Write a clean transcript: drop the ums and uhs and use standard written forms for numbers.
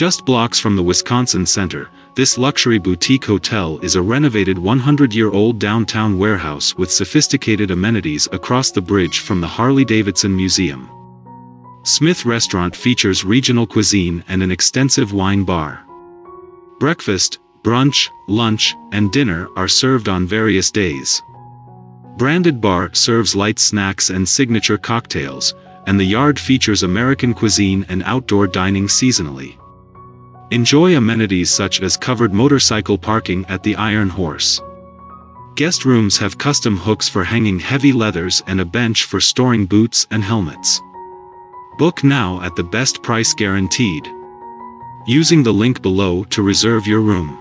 Just blocks from the Wisconsin Center, this luxury boutique hotel is a renovated 100-year-old downtown warehouse with sophisticated amenities across the bridge from the Harley-Davidson Museum. Smyth Restaurant features regional cuisine and an extensive wine bar. Breakfast, brunch, lunch, and dinner are served on various days. BRANDED Bar serves light snacks and signature cocktails, and The Yard features American cuisine and outdoor dining seasonally. Enjoy amenities such as covered motorcycle parking at the Iron Horse. Guest rooms have custom hooks for hanging heavy leathers and a bench for storing boots and helmets. Book now at the best price guaranteed, using the link below to reserve your room.